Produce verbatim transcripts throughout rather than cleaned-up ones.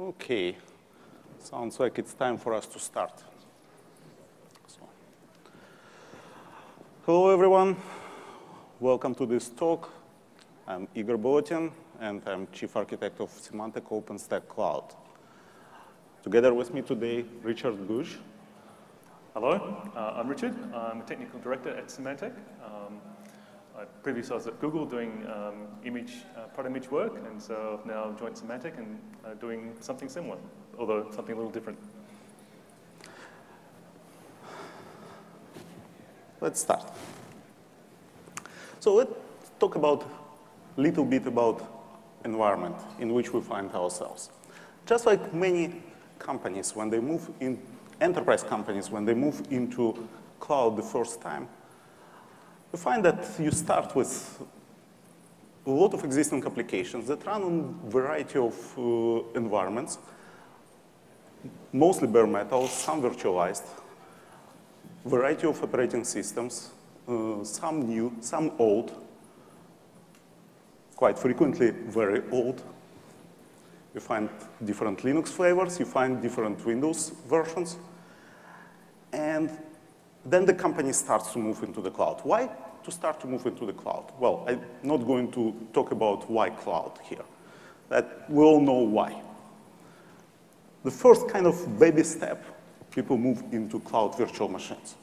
Okay, sounds like it's time for us to start. So. Hello everyone, welcome to this talk. I'm Igor Bolotin and I'm Chief Architect of Symantec OpenStack Cloud. Together with me today, Richard Gooch. Hello, uh, I'm Richard, I'm a Technical Director at Symantec. Um, I previously was at Google doing um, image, uh, product image work, and so I've now joined Symantec and uh, doing something similar, although something a little different. Let's start. So let's talk about a little bit about environment in which we find ourselves. Just like many companies, when they move in, enterprise companies, when they move into cloud the first time, you find that you start with a lot of existing applications that run on a variety of uh, environments, mostly bare metal, some virtualized, variety of operating systems, uh, some new, some old, quite frequently very old. You find different Linux flavors, you find different Windows versions, and then the company starts to move into the cloud. Why to start to move into the cloud? Well, I'm not going to talk about why cloud here. That we all know why. The first kind of baby step, people move into cloud virtual machines.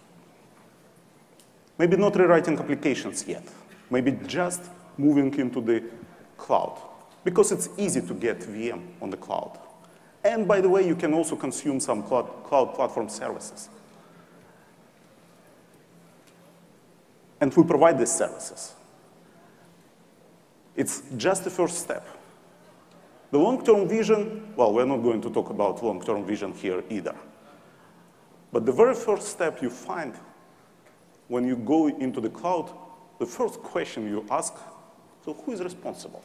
Maybe not rewriting applications yet. Maybe just moving into the cloud. Because it's easy to get V M on the cloud. And by the way, you can also consume some cloud, cloud platform services. And we provide these services. It's just the first step. The long-term vision, well, we're not going to talk about long-term vision here either. But the very first step you find when you go into the cloud, the first question you ask, so who is responsible?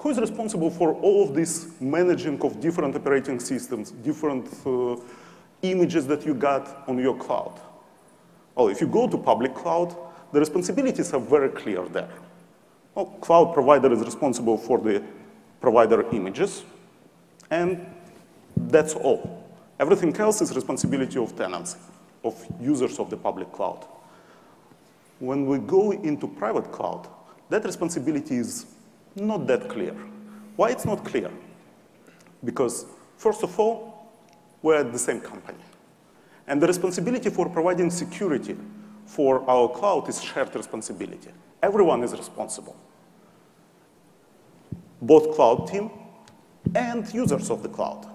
Who is responsible for all of this managing of different operating systems, different uh, images that you got on your cloud? Well, if you go to public cloud, the responsibilities are very clear there. Well, cloud provider is responsible for the provider images, and that's all. Everything else is responsibility of tenants, of users of the public cloud. When we go into private cloud, that responsibility is not that clear. Why it's not clear? Because, first of all, we're at the same company. And the responsibility for providing security for our cloud is shared responsibility. Everyone is responsible. Both cloud team and users of the cloud.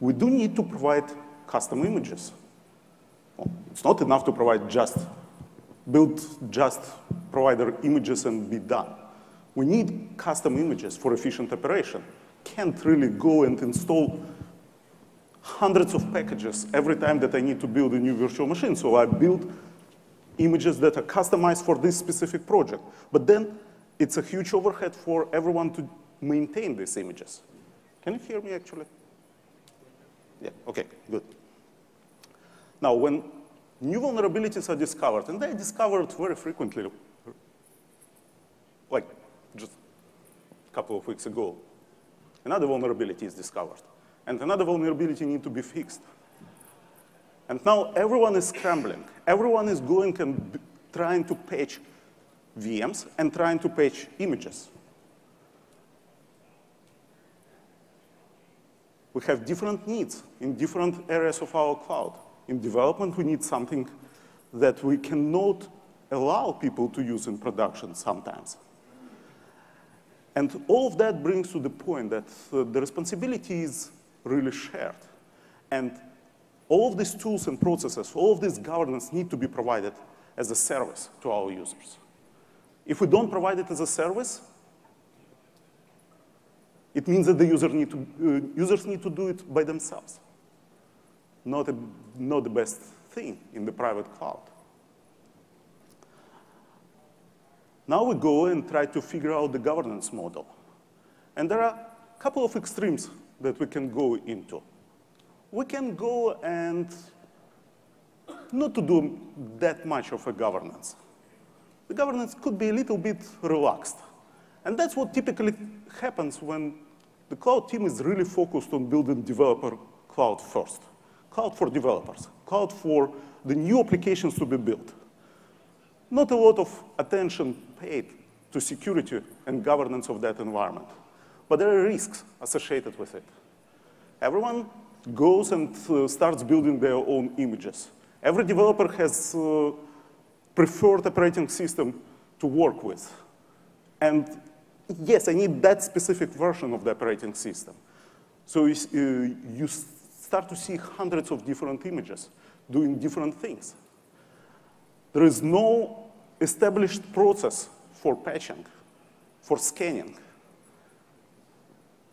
We do need to provide custom images. Well, it's not enough to provide just, build just provider images and be done. We need custom images for efficient operation. Can't really go and install hundreds of packages every time that I need to build a new virtual machine. So I build images that are customized for this specific project. But then it's a huge overhead for everyone to maintain these images. Can you hear me actually? Yeah, okay, good. Now, when new vulnerabilities are discovered, and they are discovered very frequently, like just a couple of weeks ago, another vulnerability is discovered. And another vulnerability needs to be fixed. And now everyone is scrambling. Everyone is going and trying to patch V Ms and trying to patch images. We have different needs in different areas of our cloud. In development, we need something that we cannot allow people to use in production sometimes. And all of that brings to the point that uh, the responsibility is really shared. And all of these tools and processes, all of this governance need to be provided as a service to our users. If we don't provide it as a service, it means that the user need to, uh, users need to do it by themselves. Not, a, not the best thing in the private cloud. Now we go and try to figure out the governance model. And there are a couple of extremes that we can go into. We can go and not to do that much of a governance. The governance could be a little bit relaxed. And that's what typically happens when the cloud team is really focused on building developer cloud first. Cloud for developers, cloud for the new applications to be built. Not a lot of attention paid to security and governance of that environment, but there are risks associated with it. Everyone goes and uh, starts building their own images. Every developer has uh, preferred operating system to work with. And yes, I need that specific version of the operating system. So you, uh, you start to see hundreds of different images doing different things. There is no established process for patching, for scanning.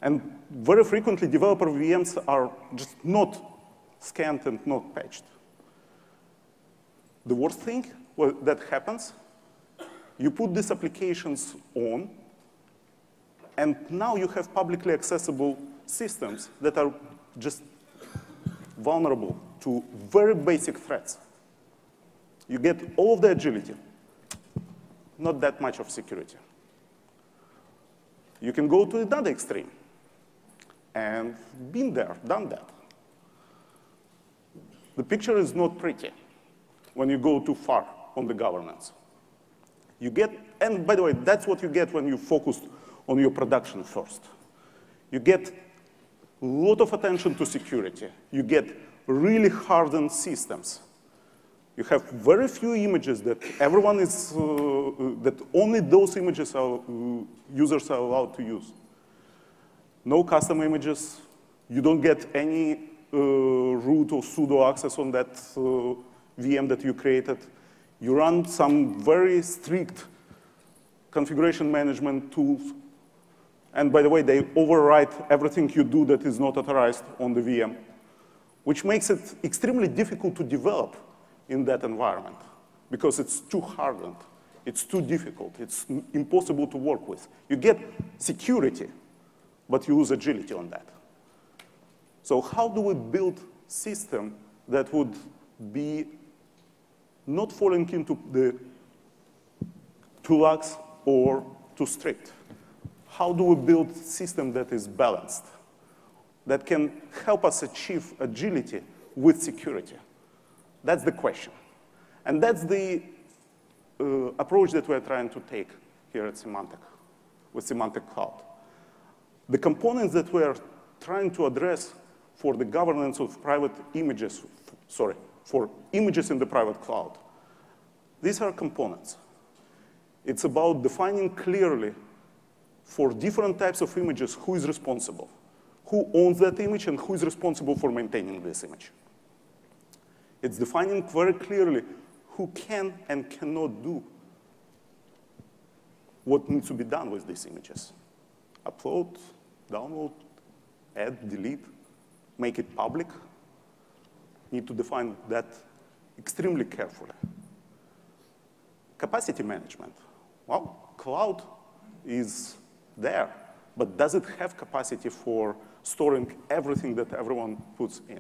And very frequently, developer V Ms are just not scanned and not patched. The worst thing well, that happens, you put these applications on, and now you have publicly accessible systems that are just vulnerable to very basic threats. You get all of the agility, not that much of security. You can go to another extreme and been there, done that. The picture is not pretty when you go too far on the governance. You get, and by the way, that's what you get when you focus on your production first. You get a lot of attention to security. You get really hardened systems. You have very few images that everyone is, uh, that only those images are, uh, users are allowed to use. No custom images. You don't get any uh, root or sudo access on that uh, V M that you created. You run some very strict configuration management tools. And by the way, they override everything you do that is not authorized on the V M, which makes it extremely difficult to develop in that environment, because it's too hardened, it's too difficult, it's impossible to work with. You get security, but you lose agility on that. So how do we build a system that would be not falling into the too lax or too strict? How do we build a system that is balanced, that can help us achieve agility with security? That's the question. And that's the uh, approach that we're trying to take here at Symantec, with Symantec Cloud. The components that we're trying to address for the governance of private images, sorry, for images in the private cloud, these are components. It's about defining clearly for different types of images who is responsible, who owns that image, and who is responsible for maintaining this image. It's defining very clearly who can and cannot do what needs to be done with these images. Upload, download, add, delete, make it public. Need to define that extremely carefully. Capacity management. Well, cloud is there, but does it have capacity for storing everything that everyone puts in?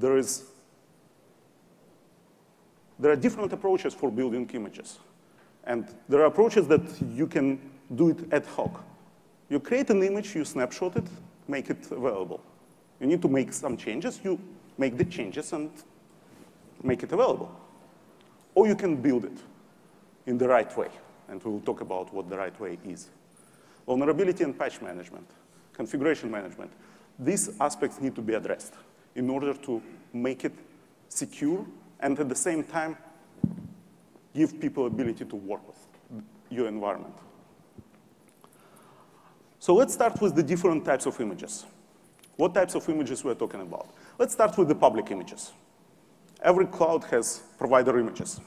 There, is, there are different approaches for building images. And there are approaches that you can do it ad hoc. You create an image, you snapshot it, make it available. You need to make some changes, you make the changes and make it available. Or you can build it in the right way. And we'll talk about what the right way is. Vulnerability and patch management, configuration management. These aspects need to be addressed in order to make it secure and at the same time give people ability to work with your environment. So let's start with the different types of images. What types of images we're talking about? Let's start with the public images. Every cloud has provider images.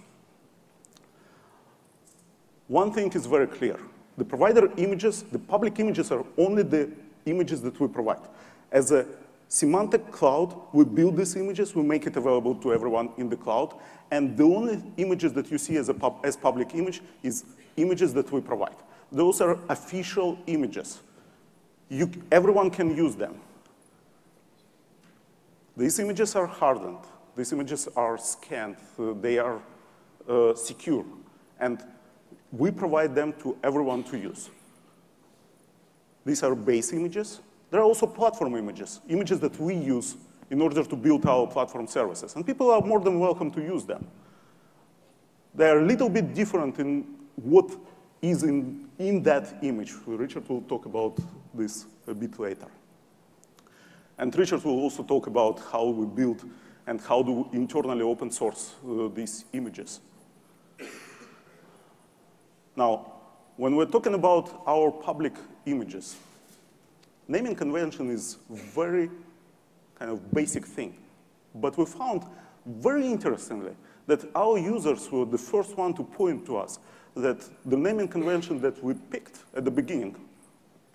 One thing is very clear. The provider images, the public images are only the images that we provide. As a Symantec Cloud, we build these images, we make it available to everyone in the cloud, and the only images that you see as, a pub, as public image is images that we provide. Those are official images. You, everyone can use them. These images are hardened. These images are scanned. They are uh, secure. And we provide them to everyone to use. These are base images. There are also platform images, images that we use in order to build our platform services. And people are more than welcome to use them. They are a little bit different in what is in, in that image. Richard will talk about this a bit later. And Richard will also talk about how we build and how to internally open source uh, these images. Now, when we're talking about our public images, naming convention is very kind of basic thing. But we found, very interestingly, that our users were the first one to point to us that the naming convention that we picked at the beginning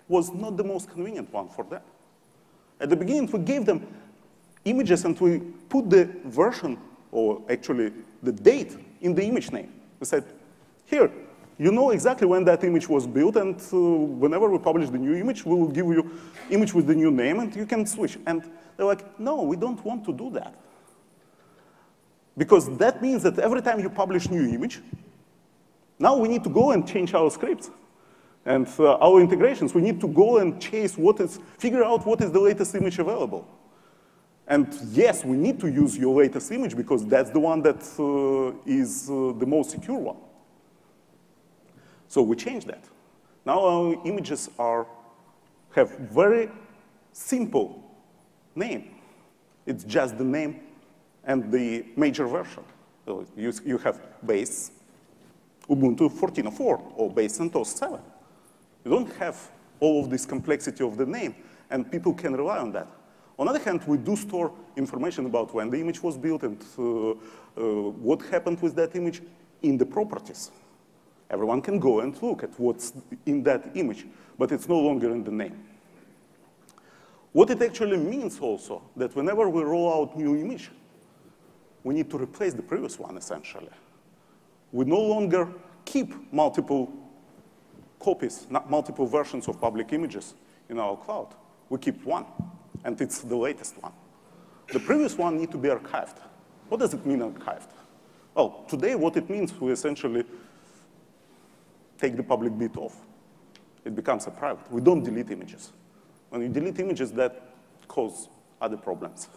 was not the most convenient one for them. At the beginning, we gave them images and we put the version, or actually the date, in the image name. We said, here, you know exactly when that image was built, and uh, whenever we publish the new image, we will give you image with the new name, and you can switch. And they're like, no, we don't want to do that. Because that means that every time you publish new image, now we need to go and change our scripts and uh, our integrations. We need to go and chase what is, figure out what is the latest image available. And yes, we need to use your latest image because that's the one that uh, is uh, the most secure one. So we changed that. Now our images are, have very simple name. It's just the name and the major version. So you, you have base Ubuntu fourteen oh four or base CentOS seven. You don't have all of this complexity of the name, and people can rely on that. On the other hand, we do store information about when the image was built and uh, uh, what happened with that image in the properties. Everyone can go and look at what's in that image, but it's no longer in the name. What it actually means also, that whenever we roll out new image, we need to replace the previous one, essentially. We no longer keep multiple copies, not multiple versions of public images in our cloud. We keep one, and it's the latest one. The previous one needs to be archived. What does it mean, archived? Well, today, what it means, we essentially take the public bit off. It becomes a private. We don't delete images. When you delete images, that causes other problems.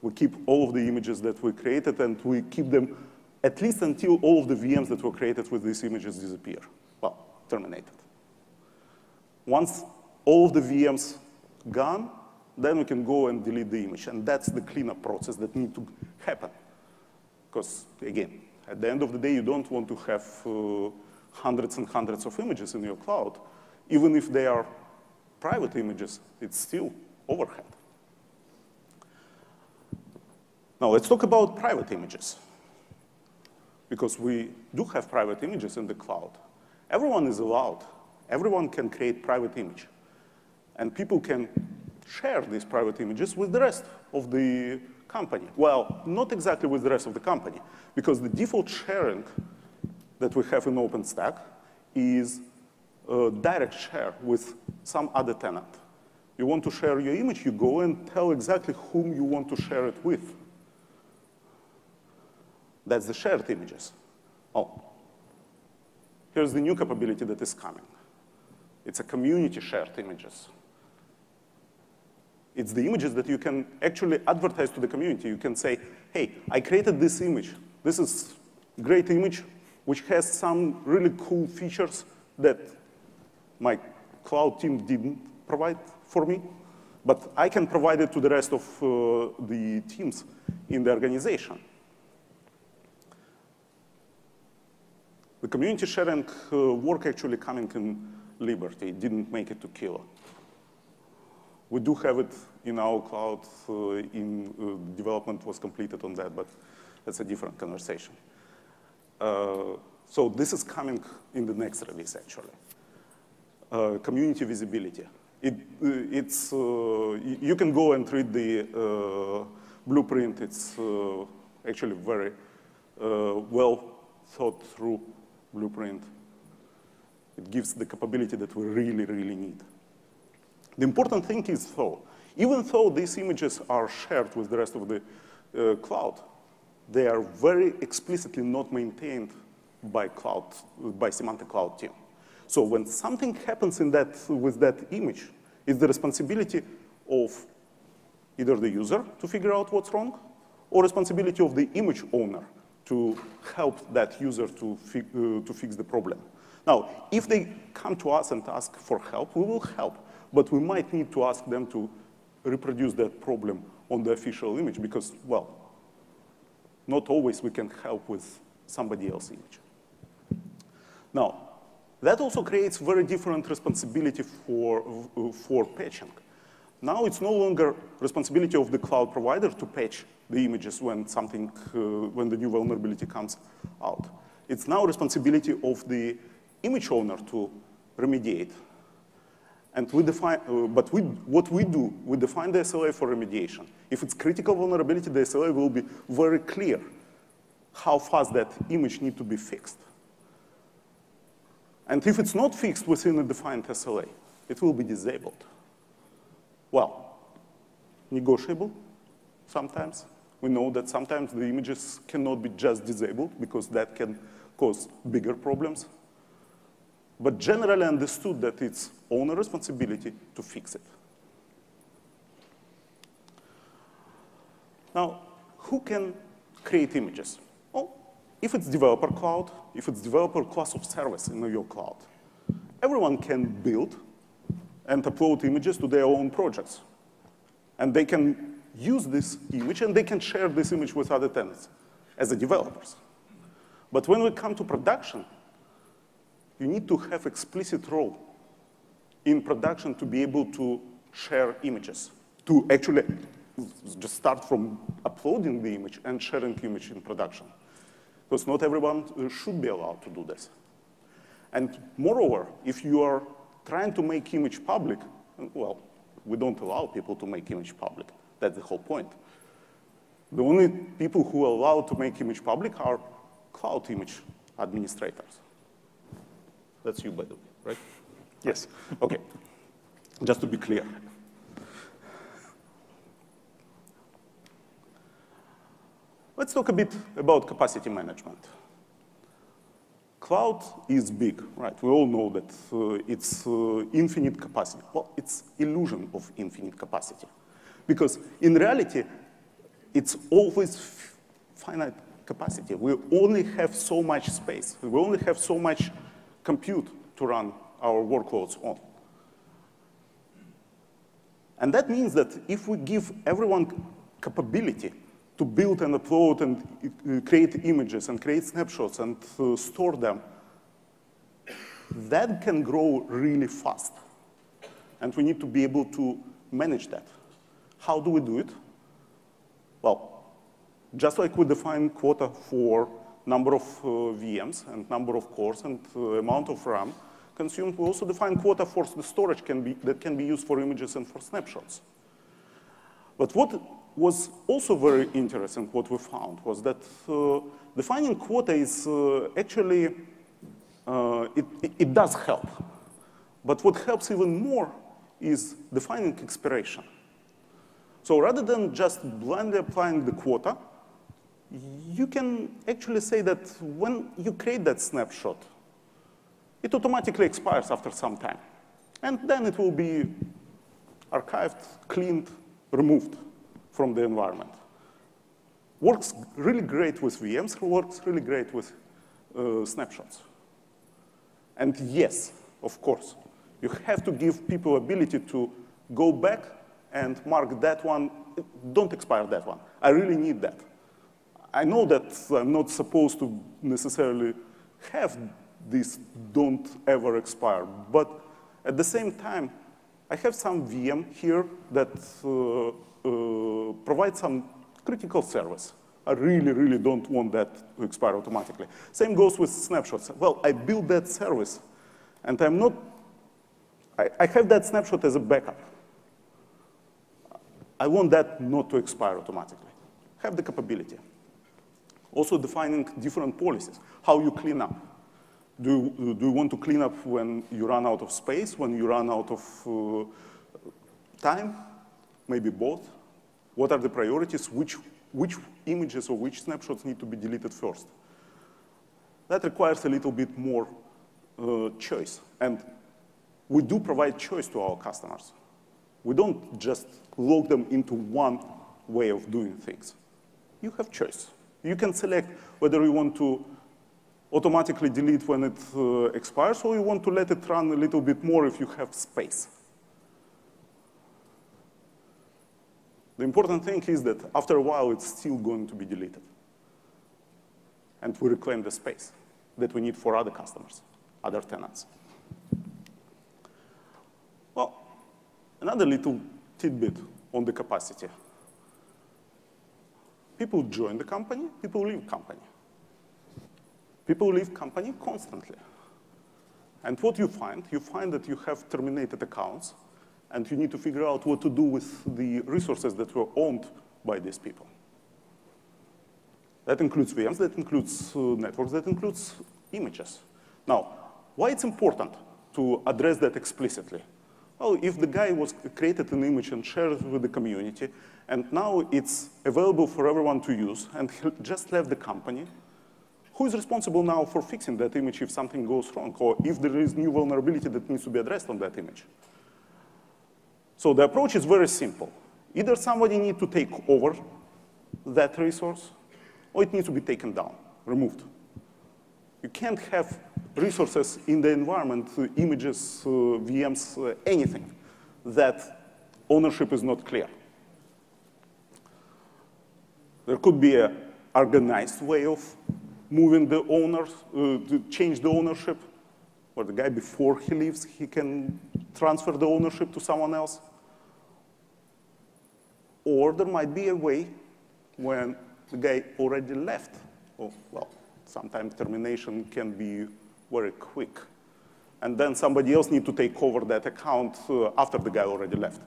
We keep all of the images that we created, and we keep them at least until all of the V Ms that were created with these images disappear. Well, terminated. Once all of the V Ms gone, then we can go and delete the image. And that's the cleanup process that needs to happen. Because, again, at the end of the day, you don't want to have uh, hundreds and hundreds of images in your cloud. Even if they are private images, it's still overhead. Now, let's talk about private images. Because we do have private images in the cloud. Everyone is allowed. Everyone can create private image. And people can share these private images with the rest of the company. Well, not exactly with the rest of the company, because the default sharing that we have in OpenStack is a direct share with some other tenant. You want to share your image, you go and tell exactly whom you want to share it with. That's the shared images. Oh, here's the new capability that is coming. It's a community shared images. It's the images that you can actually advertise to the community. You can say, hey, I created this image. This is a great image, which has some really cool features that my cloud team didn't provide for me, but I can provide it to the rest of uh, the teams in the organization. The community sharing uh, work actually coming in Liberty. It didn't make it to Kilo. We do have it in our cloud. Uh, in uh, development was completed on that, but that's a different conversation. Uh, so this is coming in the next release, actually. Uh, community visibility. It, it's, uh, you can go and read the uh, blueprint. It's uh, actually very uh, well thought through blueprint. It gives the capability that we really, really need. The important thing is, though, even though these images are shared with the rest of the uh, cloud, they are very explicitly not maintained by, cloud, by Symantec Cloud team. So when something happens in that, with that image, it's the responsibility of either the user to figure out what's wrong, or responsibility of the image owner to help that user to, fi uh, to fix the problem. Now, if they come to us and ask for help, we will help, but we might need to ask them to reproduce that problem on the official image because, well, not always we can help with somebody else's image. Now, that also creates very different responsibility for, uh, for patching. Now it's no longer responsibility of the cloud provider to patch the images when something, uh, when the new vulnerability comes out. It's now responsibility of the image owner to remediate. And we define, uh, but we, what we do, we define the S L A for remediation. If it's critical vulnerability, the S L A will be very clear how fast that image needs to be fixed. And if it's not fixed within a defined S L A, it will be disabled. Well, negotiable sometimes. We know that sometimes the images cannot be just disabled because that can cause bigger problems. But generally understood that it's owner responsibility to fix it. Now, who can create images? Well, if it's developer cloud, if it's developer class of service in your cloud, everyone can build and upload images to their own projects. And they can use this image, and they can share this image with other tenants as the developers. But when we come to production, you need to have explicit role in production to be able to share images, to actually just start from uploading the image and sharing image in production. Because not everyone should be allowed to do this. And moreover, if you are trying to make image public, well, we don't allow people to make image public. That's the whole point. The only people who are allowed to make image public are cloud image administrators. That's you, by the way, right? Yes, okay, just to be clear. Let's talk a bit about capacity management. Cloud is big, right? We all know that uh, it's uh, infinite capacity. Well, it's illusion of infinite capacity. Because in reality, it's always finite capacity. We only have so much space. We only have so much compute to run our workloads on. And that means that if we give everyone capability to build and upload and create images and create snapshots and uh, store them, that can grow really fast. And we need to be able to manage that. How do we do it? Well, just like we define quota for number of uh, V Ms and number of cores and uh, amount of RAM consumed, we also define quota for the storage can be, that can be used for images and for snapshots. But what was also very interesting, what we found, was that uh, defining quota is uh, actually, uh, it, it, it does help. But what helps even more is defining expiration. So rather than just blindly applying the quota, you can actually say that when you create that snapshot, it automatically expires after some time. And then it will be archived, cleaned, removed from the environment. Works really great with V Ms, works really great with uh, snapshots. And yes, of course, you have to give people ability to go back and mark that one, don't expire that one. I really need that. I know that I'm not supposed to necessarily have this don't ever expire, but at the same time, I have some V M here that uh, uh, provides some critical service. I really, really don't want that to expire automatically. Same goes with snapshots. Well, I build that service, and I'm not, I, I have that snapshot as a backup. I want that not to expire automatically. Have the capability. Also defining different policies, how you clean up. Do you, do you want to clean up when you run out of space, when you run out of uh, time? Maybe both. What are the priorities? Which, which images or which snapshots need to be deleted first? That requires a little bit more uh, uh, choice. And we do provide choice to our customers. We don't just lock them into one way of doing things. You have choice. You can select whether you want to automatically delete when it uh, expires, or you want to let it run a little bit more if you have space. The important thing is that after a while, it's still going to be deleted. And we reclaim the space that we need for other customers, other tenants. Well, another little tidbit on the capacity. People join the company, people leave company. People leave company constantly. And what you find, you find that you have terminated accounts, and you need to figure out what to do with the resources that were owned by these people. That includes V Ms, that includes uh, networks, that includes images. Now, why it's important to address that explicitly? Well, if the guy was created an image and shared it with the community, and now it's available for everyone to use, and he just left the company, who is responsible now for fixing that image if something goes wrong, or if there is new vulnerability that needs to be addressed on that image? So the approach is very simple. Either somebody needs to take over that resource, or it needs to be taken down, removed. You can't have resources in the environment, images, uh, V Ms, uh, anything, that ownership is not clear. There could be an organized way of moving the owners, uh, to change the ownership, or the guy before he leaves, he can transfer the ownership to someone else. Or there might be a way when the guy already left. Oh, well, sometimes termination can be very quick. And then somebody else needs to take over that account uh, after the guy already left.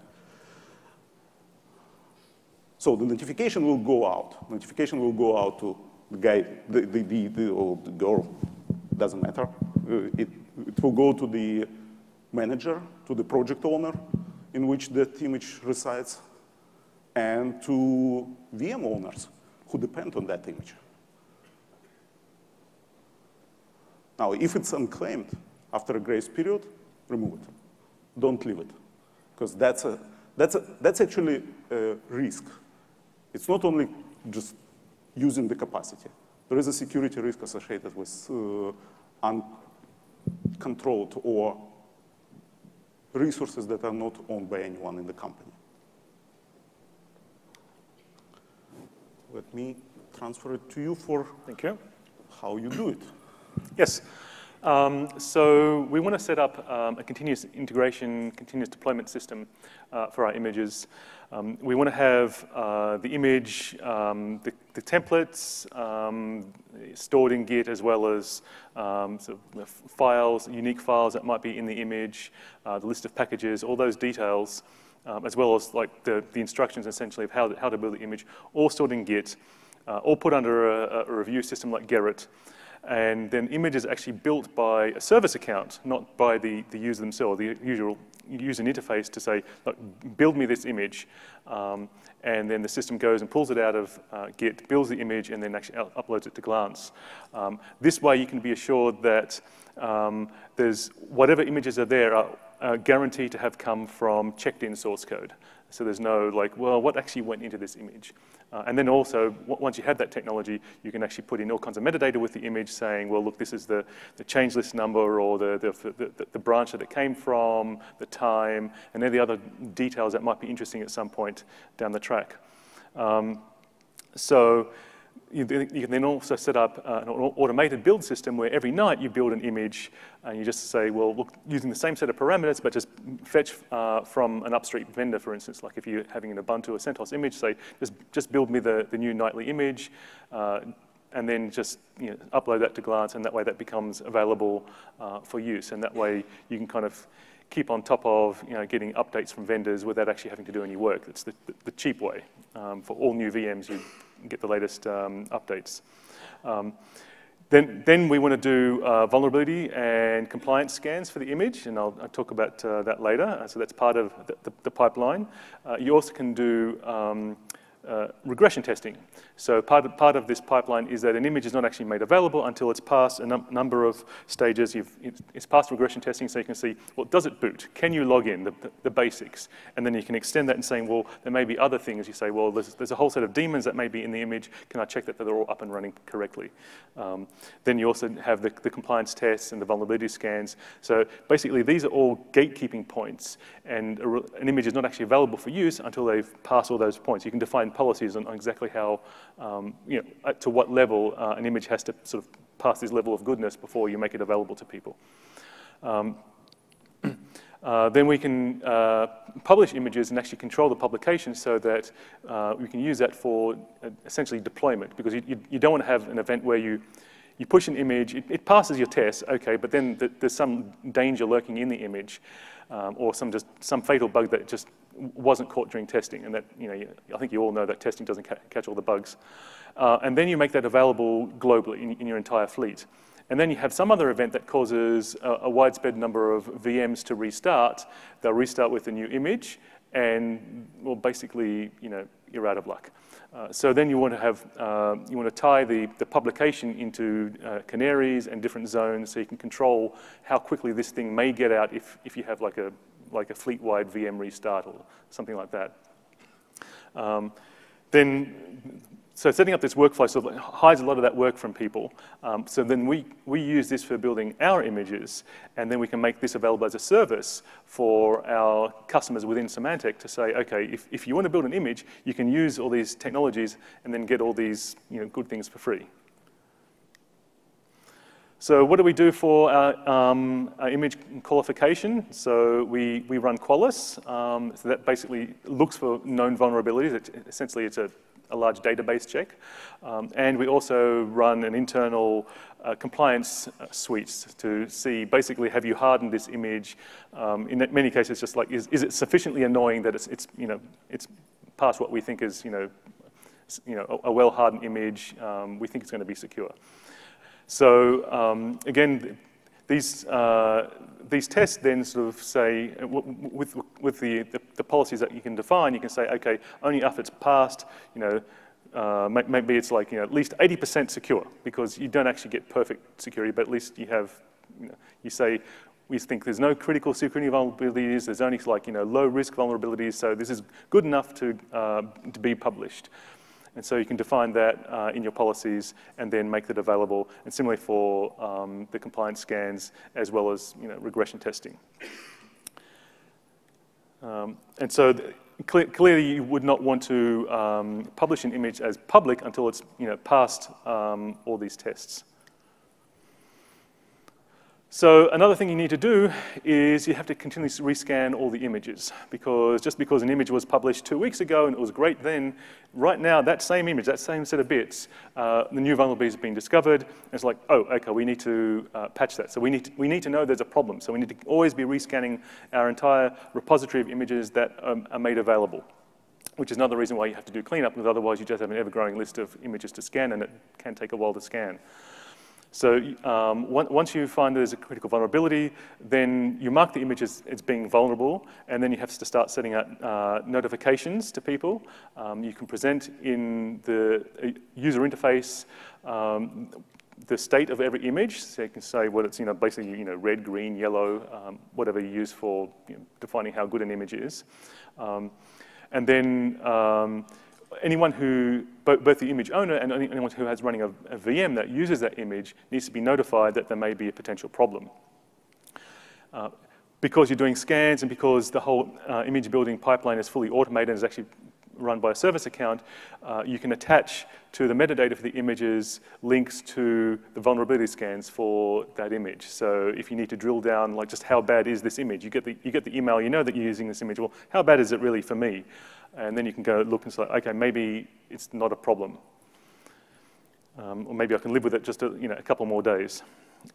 So the notification will go out. Notification will go out to the guy, the, the, the, the, or the girl, doesn't matter. Uh, it, it will go to the manager, to the project owner in which that image resides, and to V M owners who depend on that image. Now, if it's unclaimed after a grace period, remove it. Don't leave it, because that's, a, that's, a, that's actually a risk. It's not only just using the capacity. There is a security risk associated with uh, uncontrolled or resources that are not owned by anyone in the company. Let me transfer it to you for Thank you. How you do it. Yes. Um, so we want to set up um, a continuous integration, continuous deployment system uh, for our images. Um, we want to have uh, the image, um, the, the templates um, stored in Git, as well as um, sort of files, unique files that might be in the image, uh, the list of packages, all those details, um, as well as like the, the instructions essentially of how to, how to build the image, all stored in Git, uh, all put under a, a review system like Gerrit. And then image is actually built by a service account, not by the, the user themselves, the usual user interface to say, look, build me this image. Um, and then the system goes and pulls it out of uh, Git, builds the image, and then actually uploads it to Glance. Um, this way you can be assured that um, there's whatever images are there are uh, guaranteed to have come from checked-in source code. So there's no, like, well, what actually went into this image? Uh, and then also, once you have that technology, you can actually put in all kinds of metadata with the image saying, well, look, this is the, the change list number, or the, the, the, the branch that it came from, the time, and any other details that might be interesting at some point down the track. Um, so you, you can then also set up uh, an automated build system where every night you build an image, and you just say, well, look, using the same set of parameters, but just fetch uh, from an upstream vendor, for instance, like if you're having an Ubuntu or CentOS image, say, just, just build me the, the new nightly image, uh, and then just you know, upload that to Glance, and that way that becomes available uh, for use. And that way you can kind of keep on top of you know, getting updates from vendors without actually having to do any work. That's the, the cheap way. Um, for all new V Ms, you get the latest um, updates. Um, then, then we want to do uh, vulnerability and compliance scans for the image, and I'll, I'll talk about uh, that later. Uh, so that's part of the, the, the pipeline. Uh, you also can do um, uh, regression testing. So part of, part of this pipeline is that an image is not actually made available until it's passed a num number of stages. You've, it's passed regression testing, so you can see, well, does it boot? Can you log in, the, the basics? And then you can extend that and saying, well, there may be other things. You say, well, there's, there's a whole set of daemons that may be in the image. Can I check that they're all up and running correctly? Um, then you also have the, the compliance tests and the vulnerability scans. So basically, these are all gatekeeping points, and a, an image is not actually available for use until they've passed all those points. You can define policies on, on exactly how, um, you know, to what level uh, an image has to sort of pass this level of goodness before you make it available to people. Um, Uh, then we can uh, publish images and actually control the publication so that uh, we can use that for uh, essentially deployment, because you, you, you don't want to have an event where you, you push an image, it, it passes your tests, okay, but then th there's some danger lurking in the image um, or some, just, some fatal bug that just wasn't caught during testing, and that, you know, you, I think you all know that testing doesn't ca catch all the bugs. Uh, and then you make that available globally in, in your entire fleet. And then you have some other event that causes a, a widespread number of V Ms to restart. They'll restart with a new image, and well, basically, you know, you're out of luck. Uh, so then you want to have uh, you want to tie the the publication into uh, canaries and different zones, so you can control how quickly this thing may get out if if you have like a like a fleet-wide V M restart or something like that. Um, then. So setting up this workflow sort of hides a lot of that work from people. Um, so then we, we use this for building our images, and then we can make this available as a service for our customers within Symantec to say, okay, if, if you want to build an image, you can use all these technologies and then get all these, you know, good things for free. So what do we do for our, um, our image qualification? So we, we run Qualys. Um, so that basically looks for known vulnerabilities. It, essentially, it's a a large database check, um, and we also run an internal uh, compliance uh, suite to see basically, have you hardened this image? Um, in many cases, just like is, is it sufficiently annoying that it's, it's you know it's past what we think is you know you know a, a well-hardened image? Um, we think it's going to be secure. So um, again, these uh, these tests then sort of say, with, with the, the, the policies that you can define, you can say, okay, only after it's passed, you know, uh, maybe it's like, you know, at least eighty percent secure, because you don't actually get perfect security, but at least you have, you know, you say, we think there's no critical security vulnerabilities, there's only like, you know, low risk vulnerabilities, so this is good enough to, uh, to be published. And so you can define that uh, in your policies and then make that available. And similarly for um, the compliance scans as well as you know, regression testing. Um, and so cle clearly you would not want to um, publish an image as public until it's you know, passed um, all these tests. So another thing you need to do is you have to continuously rescan all the images, because just because an image was published two weeks ago and it was great then, right now that same image, that same set of bits, uh, the new vulnerability has been discovered, and it's like, oh, okay, we need to uh, patch that. So we need, to, we need to know there's a problem. So we need to always be rescanning our entire repository of images that um, are made available, which is another reason why you have to do cleanup, because otherwise you just have an ever-growing list of images to scan, and it can take a while to scan. So um, once you find there's a critical vulnerability, then you mark the image as it's being vulnerable, and then you have to start sending out uh, notifications to people. Um, you can present in the user interface um, the state of every image, so you can say what it's, you know, basically, you know, red, green, yellow, um, whatever you use for you know, defining how good an image is. Um, and then um, anyone who, both the image owner and anyone who has running a, a V M that uses that image needs to be notified that there may be a potential problem. Uh, because you're doing scans and because the whole uh, image building pipeline is fully automated and is actually run by a service account, uh, you can attach to the metadata for the images links to the vulnerability scans for that image. So if you need to drill down, like just how bad is this image? You get the, you get the email, you know that you're using this image, well, how bad is it really for me? And then you can go look and say, okay, maybe it's not a problem. Um, or maybe I can live with it just a, you know, a couple more days.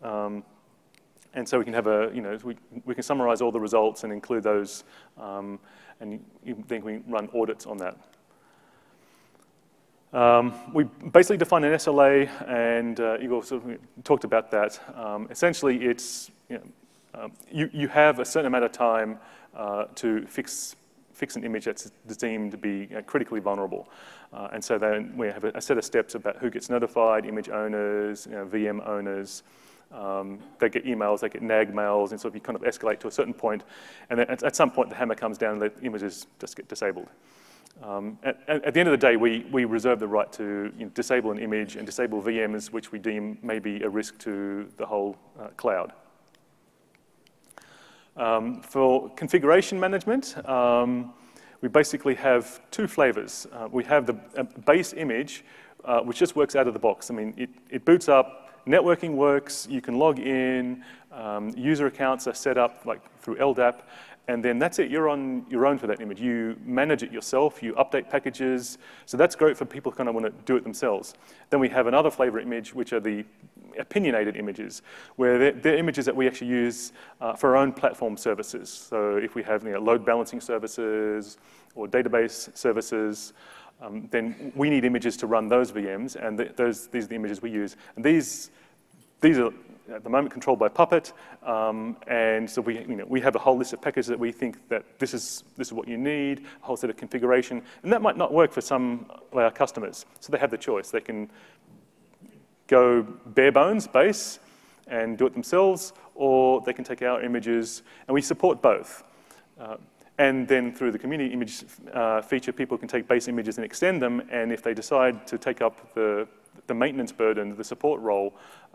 Um, and so we can have a, you know, we, we can summarize all the results and include those, um, and then we run audits on that. Um, we basically define an S L A, and uh, Igor sort of talked about that. Um, essentially, it's, you know, um, you, you have a certain amount of time uh, to fix fix an image that's deemed to be critically vulnerable. Uh, and so then we have a, a set of steps about who gets notified, image owners, you know, V M owners. Um, they get emails, they get nag mails, and so if you kind of escalate to a certain point, and at, at some point the hammer comes down and the images just get disabled. Um, at, at the end of the day, we, we reserve the right to you know, disable an image and disable V Ms, which we deem may be a risk to the whole uh, cloud. Um, for configuration management, um, we basically have two flavors. Uh, we have the uh, base image, uh, which just works out of the box. I mean, it, it boots up. Networking works, you can log in, um, user accounts are set up like through L D A P, and then that's it, you're on your own for that image. You manage it yourself, you update packages, so that's great for people who kind of want to do it themselves. Then we have another flavor image, which are the opinionated images, where they're, they're images that we actually use uh, for our own platform services. So if we have you know, load balancing services or database services, Um, then we need images to run those V Ms, and th those, these are the images we use. And these, these are at the moment controlled by Puppet, um, and so we, you know, we have a whole list of packages that we think that this is, this is what you need, a whole set of configuration, and that might not work for some of our customers. So they have the choice. They can go bare bones base and do it themselves, or they can take our images, and we support both. Uh, And then through the community image uh, feature, people can take base images and extend them. And if they decide to take up the, the maintenance burden, the support role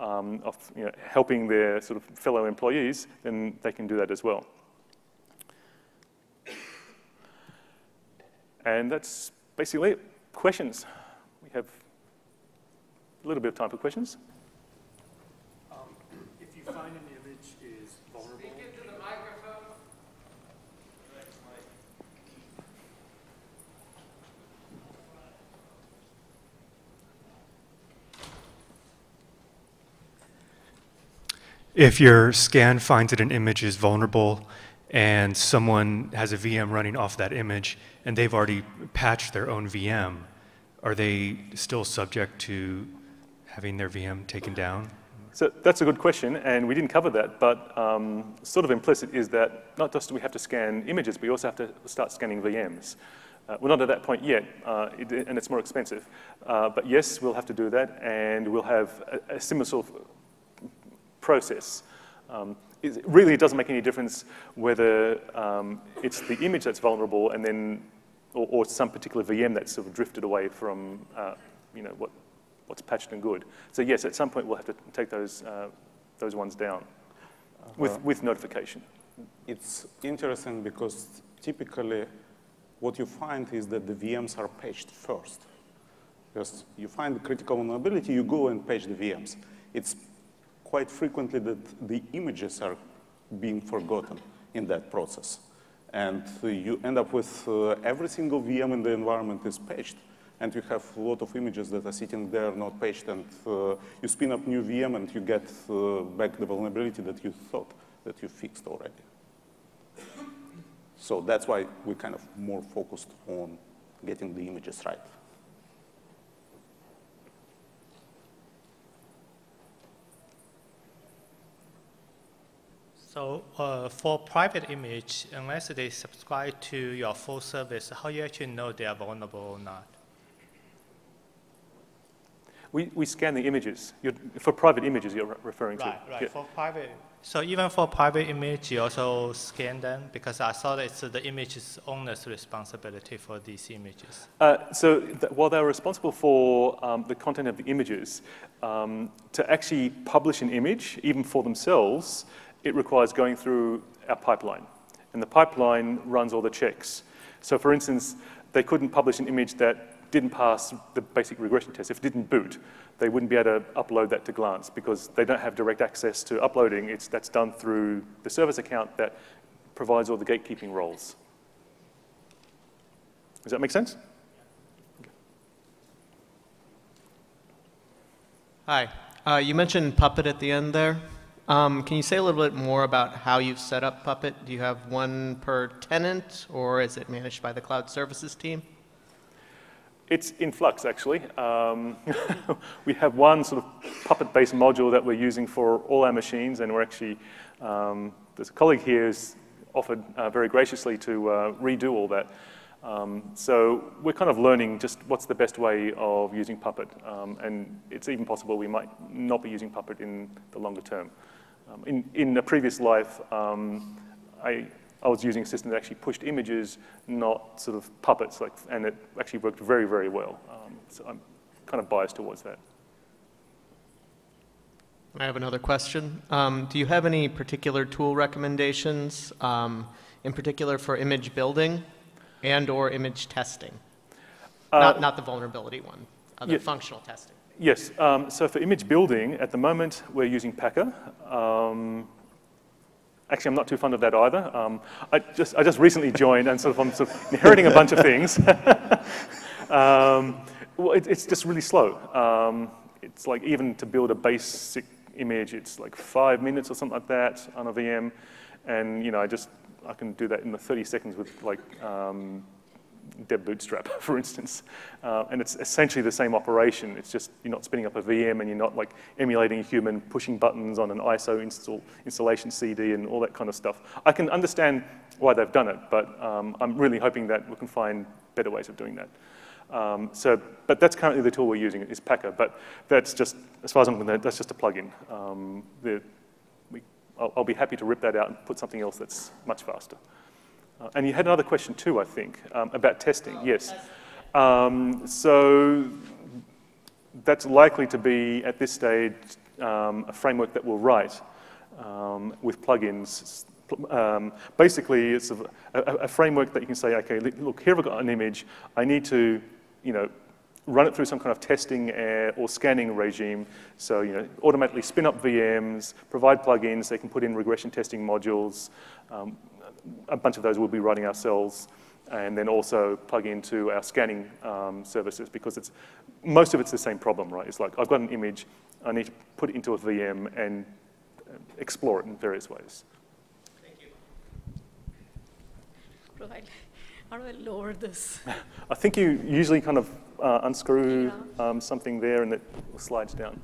um, of you know, helping their sort of fellow employees, then they can do that as well. And that's basically it. Questions? We have a little bit of time for questions. Um, if you find an image is vulnerable. If your scan finds that an image is vulnerable and someone has a V M running off that image and they've already patched their own V M, are they still subject to having their V M taken down? So that's a good question, and we didn't cover that, but um, sort of implicit is that not just do we have to scan images, but we also have to start scanning V Ms. Uh, we're not at that point yet, uh, it, and it's more expensive. Uh, but yes, we'll have to do that, and we'll have a, a similar sort of process. Um, it really doesn't make any difference whether um, it's the image that's vulnerable and then, or, or some particular V M that's sort of drifted away from, uh, you know, what, what's patched and good. So yes, at some point we'll have to take those, uh, those ones down uh-huh. with, with notification. It's interesting because typically what you find is that the V Ms are patched first. Because you find the critical vulnerability, you go and patch the V Ms. It's quite frequently that the images are being forgotten in that process. And uh, you end up with uh, every single V M in the environment is patched, and you have a lot of images that are sitting there not patched, and uh, you spin up new V M and you get uh, back the vulnerability that you thought that you fixed already. So that's why we're kind of more focused on getting the images right. So uh, for private image, unless they subscribe to your full service, how do you actually know they are vulnerable or not? We, we scan the images. You're, for private images you're referring right, to. Right, right. Yeah. For private. So even for private image, you also scan them? Because I saw that it's the image's owner's responsibility for these images. Uh, so th while they're responsible for um, the content of the images, um, to actually publish an image, even for themselves, it requires going through our pipeline. And the pipeline runs all the checks. So for instance, they couldn't publish an image that didn't pass the basic regression test. If it didn't boot, they wouldn't be able to upload that to Glance because they don't have direct access to uploading. It's, that's done through the service account that provides all the gatekeeping roles. Does that make sense? Okay. Hi. Uh, you mentioned Puppet at the end there. Um, can you say a little bit more about how you've set up Puppet? Do you have one per tenant, or is it managed by the cloud services team? It's in flux, actually. Um, we have one sort of Puppet-based module that we're using for all our machines, and we're actually, um, there's a colleague here who's offered uh, very graciously to uh, redo all that. Um, so we're kind of learning just what's the best way of using Puppet. Um, and it's even possible we might not be using Puppet in the longer term. Um, in, in a previous life, um, I, I was using a system that actually pushed images, not sort of puppets, like, and it actually worked very, very well. Um, so I'm kind of biased towards that. I have another question. Um, do you have any particular tool recommendations, um, in particular for image building and or image testing? Uh, not, not the vulnerability one, uh, the yeah. functional testing. Yes, um, so for image building, at the moment, we're using Packer. Um, actually, I'm not too fond of that either. Um, I, just, I just recently joined, and sort of I'm sort of inheriting a bunch of things. um, well, it, it's just really slow. Um, it's like even to build a basic image, it's like five minutes or something like that on a V M. And, you know, I just, I can do that in the thirty seconds with, like, um, Deb Bootstrap, for instance. Uh, and it's essentially the same operation. It's just you're not spinning up a V M and you're not, like, emulating a human, pushing buttons on an I S O install, installation C D and all that kind of stuff. I can understand why they've done it, but um, I'm really hoping that we can find better ways of doing that. Um, so, but that's currently the tool we're using, is Packer. But that's just, as far as I'm concerned, that's just a plugin. Um, the, we, I'll, I'll be happy to rip that out and put something else that's much faster. Uh, and you had another question too, I think, um, about testing. Oh, yes. Um, so that's likely to be, at this stage, um, a framework that we'll write um, with plugins. Um, basically, it's a, a, a framework that you can say, okay, look, here I've got an image. I need to, you know, run it through some kind of testing or scanning regime. So, you know, automatically spin up V Ms, provide plugins. They can put in regression testing modules. Um, A bunch of those we'll be writing ourselves, and then also plug into our scanning um, services, because it's, most of it's the same problem, right? It's like, I've got an image, I need to put it into a V M and explore it in various ways. Thank you. Right. How do I lower this? I think you usually kind of uh, unscrew yeah. um, something there and it slides down.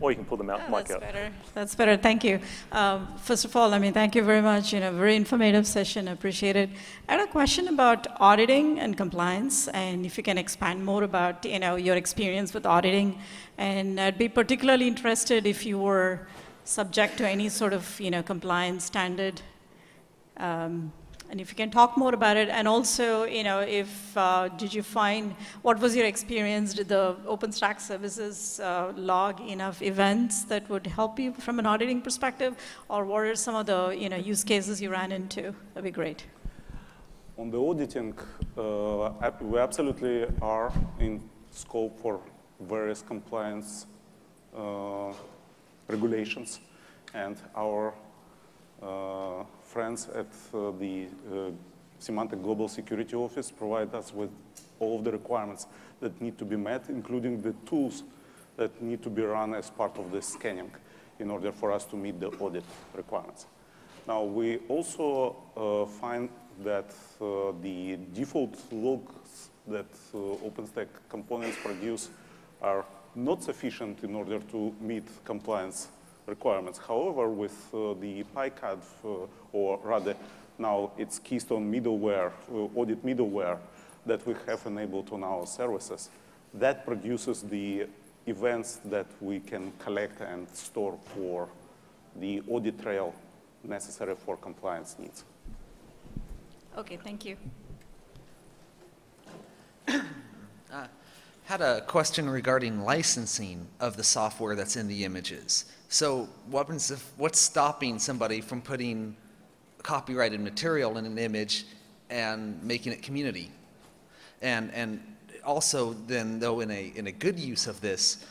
Or you can pull them out. Oh, that's out. better. That's better. Thank you. Um, first of all, I mean, thank you very much. You know, very informative session. Appreciate it. I had a question about auditing and compliance, and if you can expand more about, you know, your experience with auditing, and I'd be particularly interested if you were subject to any sort of, you know, compliance standard, um, and if you can talk more about it, and also, you know, if uh, did you find, what was your experience? Did the OpenStack services uh, log enough events that would help you from an auditing perspective, or what are some of the, you know, use cases you ran into? That'd be great. On the auditing, uh, we absolutely are in scope for various compliance uh, regulations, and our Uh, friends at uh, the uh, Symantec Global Security Office provide us with all of the requirements that need to be met, including the tools that need to be run as part of the scanning in order for us to meet the audit requirements. Now, we also uh, find that uh, the default logs that uh, OpenStack components produce are not sufficient in order to meet compliance requirements. However, with uh, the PyCAD, uh, or rather now it's Keystone middleware, uh, audit middleware that we have enabled on our services, that produces the events that we can collect and store for the audit trail necessary for compliance needs. Okay, thank you. uh, had a question regarding licensing of the software that's in the images. So what happens if, what's stopping somebody from putting copyrighted material in an image and making it community? And, and also then, though, in a, in a good use of this,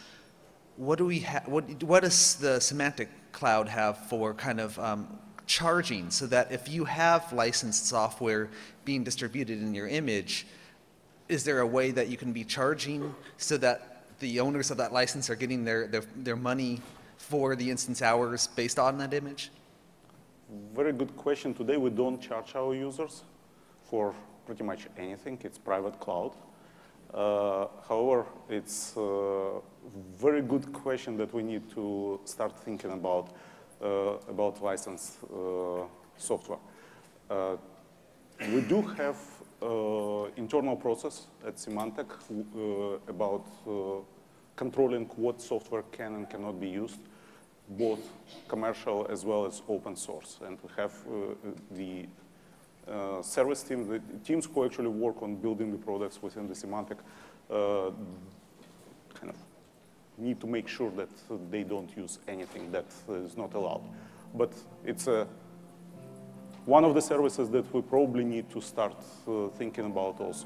what, do we ha what, what does the Symantec Cloud have for kind of um, charging, so that if you have licensed software being distributed in your image, is there a way that you can be charging so that the owners of that license are getting their, their, their money for the instance hours based on that image? Very good question. Today we don't charge our users for pretty much anything. It's private cloud. Uh, however, it's a very good question that we need to start thinking about, uh, about licensed uh, software. Uh, we do have uh, internal process at Symantec uh, about uh, controlling what software can and cannot be used, both commercial as well as open source. And we have uh, the uh, service team, the teams who actually work on building the products within the Symantec uh, kind of need to make sure that they don't use anything that is not allowed. But it's a, one of the services that we probably need to start uh, thinking about also.